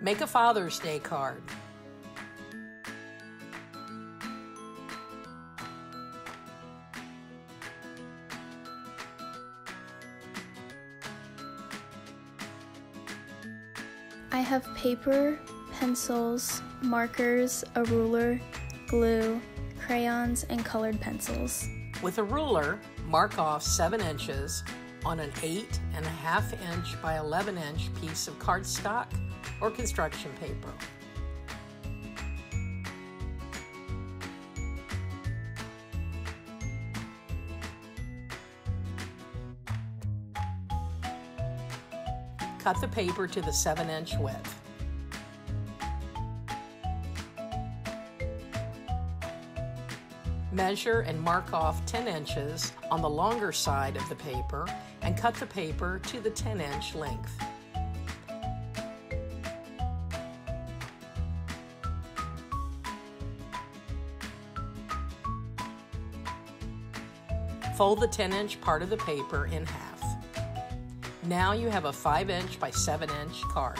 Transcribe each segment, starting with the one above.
Make a Father's Day card. I have paper, pencils, markers, a ruler, glue, crayons, and colored pencils. With a ruler, mark off 7 inches on an 8.5 inch by 11 inch piece of cardstock or construction paper. Cut the paper to the 7 inch width. Measure and mark off 10 inches on the longer side of the paper and cut the paper to the 10 inch length. Fold the 10 inch part of the paper in half. Now you have a 5 inch by 7 inch card.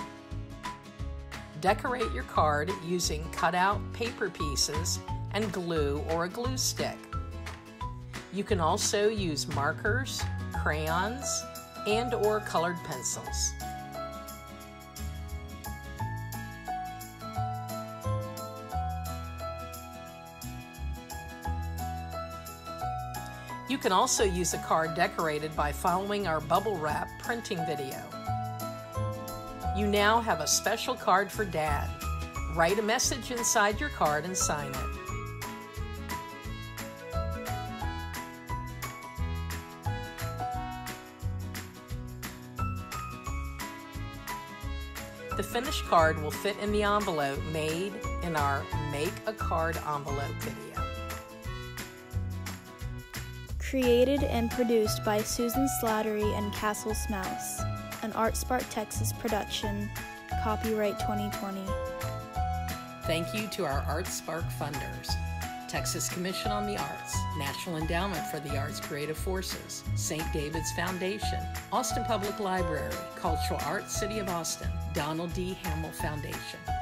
Decorate your card using cutout paper pieces and glue or a glue stick. You can also use markers, crayons, and or colored pencils. You can also use a card decorated by following our bubble wrap printing video. You now have a special card for Dad. Write a message inside your card and sign it. The finished card will fit in the envelope made in our Make a Card Envelope video. Created and produced by Susan Slattery and Castle Smouse, an ArtSpark Texas production, copyright 2020. Thank you to our ArtSpark funders, Texas Commission on the Arts, National Endowment for the Arts, Creative Forces, St. David's Foundation, Austin Public Library, Cultural Arts City of Austin, Donald D. Hamill Foundation.